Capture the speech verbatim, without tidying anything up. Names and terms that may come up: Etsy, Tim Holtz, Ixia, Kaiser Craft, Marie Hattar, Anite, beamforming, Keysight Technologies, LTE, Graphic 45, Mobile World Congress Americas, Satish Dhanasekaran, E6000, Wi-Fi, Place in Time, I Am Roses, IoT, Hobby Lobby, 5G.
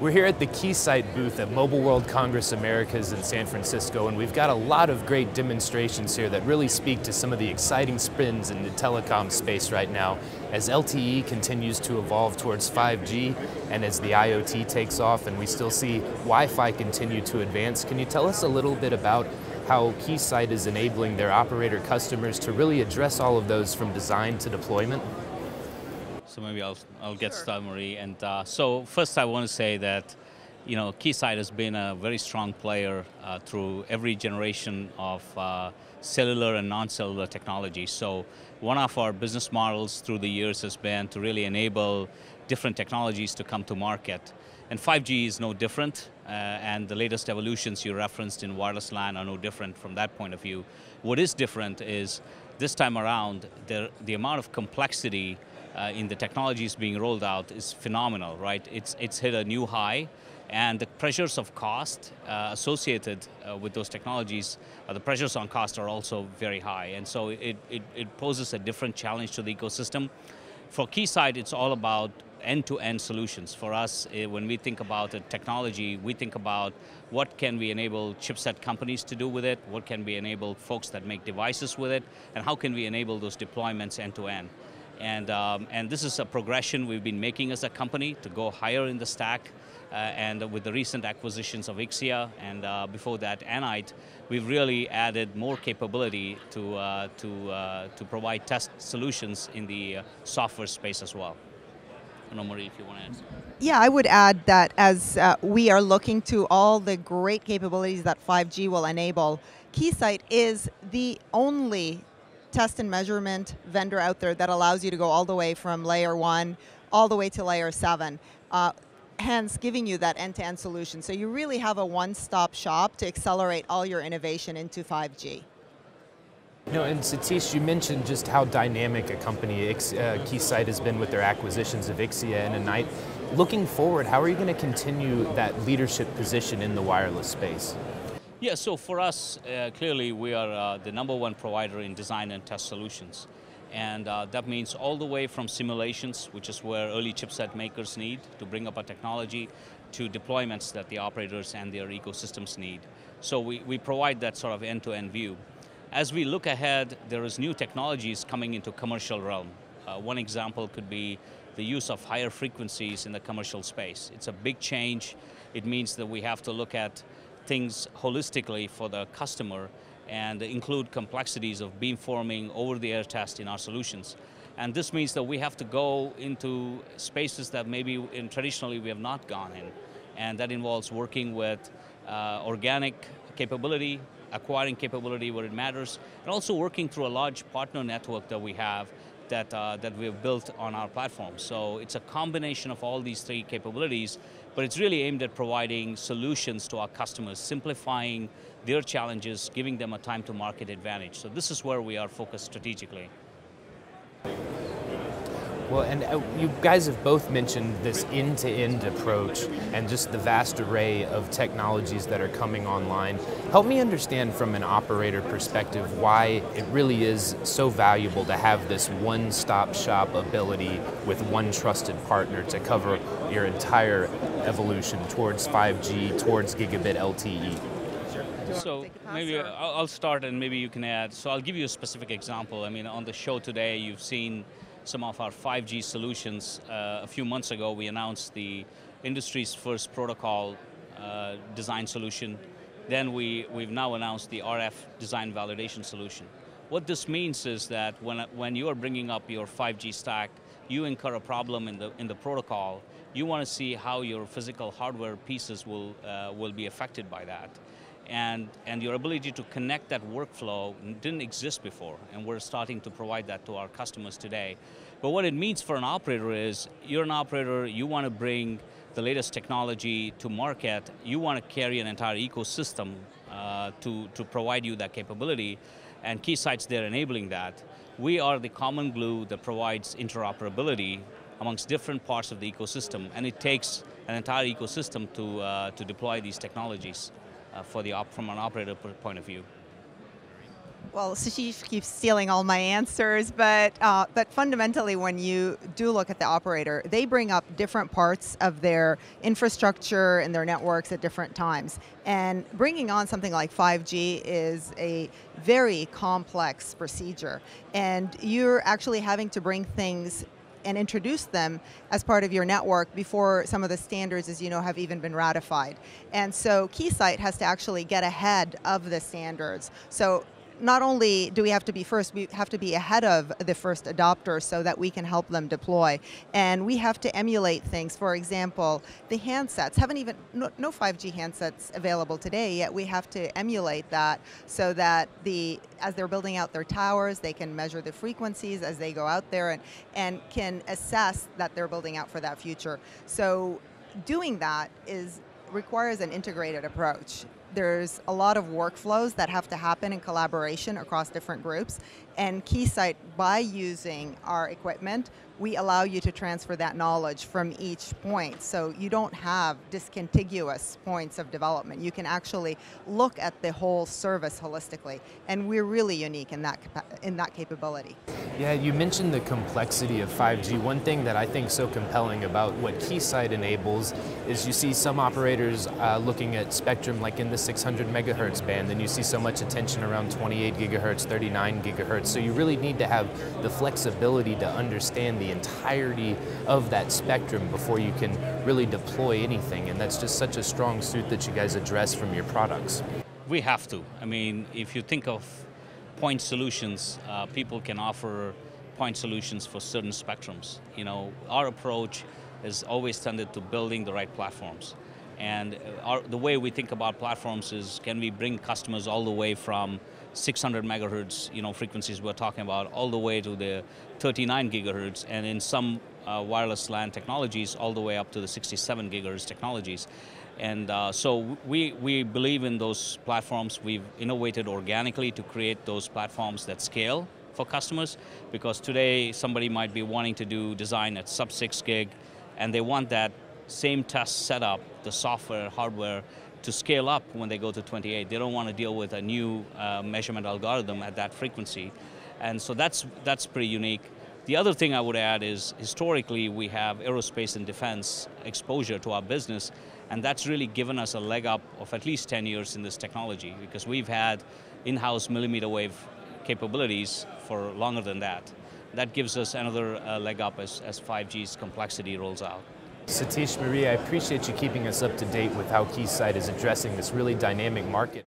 We're here at the Keysight booth at Mobile World Congress Americas in San Francisco, and we've got a lot of great demonstrations here that really speak to some of the exciting spins in the telecom space right now as L T E continues to evolve towards five G and as the IoT takes off and we still see Wi-Fi continue to advance. Can you tell us a little bit about how Keysight is enabling their operator customers to really address all of those from design to deployment? So maybe I'll, I'll get sure. started, Marie. And uh, so first I want to say that, you know, Keysight has been a very strong player uh, through every generation of uh, cellular and non-cellular technology. So one of our business models through the years has been to really enable different technologies to come to market. And five G is no different, uh, and the latest evolutions you referenced in wireless LAN are no different from that point of view. What is different is this time around, the, the amount of complexity Uh, in the technologies being rolled out is phenomenal, right? It's, it's hit a new high, and the pressures of cost uh, associated uh, with those technologies, uh, the pressures on cost are also very high, and so it, it, it poses a different challenge to the ecosystem. For Keysight, it's all about end-to-end solutions. For us, uh, when we think about the technology, we think about what can we enable chipset companies to do with it, what can we enable folks that make devices with it, and how can we enable those deployments end-to-end. And, um, and this is a progression we've been making as a company to go higher in the stack. Uh, and with the recent acquisitions of Ixia and uh, before that Anite, we've really added more capability to, uh, to, uh, to provide test solutions in the uh, software space as well. I don't know, Marie, if you want to answer. Yeah, I would add that as uh, we are looking to all the great capabilities that five G will enable, Keysight is the only test and measurement vendor out there that allows you to go all the way from layer one all the way to layer seven, uh, hence giving you that end-to-end solution. So you really have a one-stop shop to accelerate all your innovation into five G. You know, and Satish, you mentioned just how dynamic a company uh, Keysight has been with their acquisitions of Ixia and Anite. Looking forward, how are you going to continue that leadership position in the wireless space? Yeah, so for us, uh, clearly we are uh, the number one provider in design and test solutions. And uh, that means all the way from simulations, which is where early chipset makers need to bring up a technology, to deployments that the operators and their ecosystems need. So we, we provide that sort of end-to-end view. As we look ahead, there is new technologies coming into commercial realm. Uh, one example could be the use of higher frequencies in the commercial space. It's a big change. It means that we have to look at things holistically for the customer and include complexities of beamforming, over-the-air test in our solutions. And this means that we have to go into spaces that maybe in traditionally we have not gone in. And that involves working with uh, organic capability, acquiring capability where it matters, and also working through a large partner network that we have that, uh, that we have built on our platform. So it's a combination of all these three capabilities, but it's really aimed at providing solutions to our customers, simplifying their challenges, giving them a time to market advantage. So this is where we are focused strategically. Well, and uh, you guys have both mentioned this end-to-end approach and just the vast array of technologies that are coming online. Help me understand from an operator perspective why it really is so valuable to have this one-stop shop ability with one trusted partner to cover your entire evolution towards five G, towards gigabit L T E. So maybe I'll start and maybe you can add. So I'll give you a specific example. I mean, on the show today, you've seen some of our five G solutions. Uh, a few months ago, we announced the industry's first protocol uh, design solution. Then we, we've now announced the R F design validation solution. What this means is that when, when you are bringing up your five G stack, you incur a problem in the, in the protocol. You want to see how your physical hardware pieces will, uh, will be affected by that. And, and your ability to connect that workflow didn't exist before, and we're starting to provide that to our customers today. But what it means for an operator is, you're an operator, you want to bring the latest technology to market, you want to carry an entire ecosystem uh, to, to provide you that capability, and Keysight's there enabling that. We are the common glue that provides interoperability amongst different parts of the ecosystem, and it takes an entire ecosystem to, uh, to deploy these technologies. For the op from an operator point of view. Well, Satish keeps stealing all my answers, but uh, but fundamentally, when you do look at the operator, they bring up different parts of their infrastructure and their networks at different times. And bringing on something like five G is a very complex procedure. And you're actually having to bring things and introduce them as part of your network before some of the standards, as you know, have even been ratified. And so Keysight has to actually get ahead of the standards. So not only do we have to be first, we have to be ahead of the first adopter so that we can help them deploy. And we have to emulate things. For example, the handsets, haven't even, no, no five G handsets available today, yet we have to emulate that so that the, as they're building out their towers, they can measure the frequencies as they go out there and, and can assess that they're building out for that future. So doing that is, requires an integrated approach. There's a lot of workflows that have to happen in collaboration across different groups. And Keysight, by using our equipment, we allow you to transfer that knowledge from each point. So you don't have discontiguous points of development. You can actually look at the whole service holistically. And we're really unique in that, in that capability. Yeah, you mentioned the complexity of five G. One thing that I think is so compelling about what Keysight enables is you see some operators uh, looking at spectrum like in the six hundred megahertz band, then you see so much attention around twenty-eight gigahertz, thirty-nine gigahertz. So you really need to have the flexibility to understand the entirety of that spectrum before you can really deploy anything. And that's just such a strong suit that you guys address from your products. We have to. I mean, if you think of point solutions, uh, people can offer point solutions for certain spectrums. You know, our approach is always tended to building the right platforms. And our, the way we think about platforms is, can we bring customers all the way from six hundred megahertz, you know, frequencies we're talking about, all the way to the thirty-nine gigahertz, and in some uh, wireless LAN technologies, all the way up to the sixty-seven gigahertz technologies. And uh, so we, we believe in those platforms. We've innovated organically to create those platforms that scale for customers, because today somebody might be wanting to do design at sub six gig, and they want that same test setup, the software, hardware, to scale up when they go to twenty-eight. They don't want to deal with a new uh, measurement algorithm at that frequency. And so that's, that's pretty unique. The other thing I would add is, historically, we have aerospace and defense exposure to our business, and that's really given us a leg up of at least ten years in this technology, because we've had in-house millimeter wave capabilities for longer than that. That gives us another uh, leg up as, as five G's complexity rolls out. Satish, Marie, I appreciate you keeping us up to date with how Keysight is addressing this really dynamic market.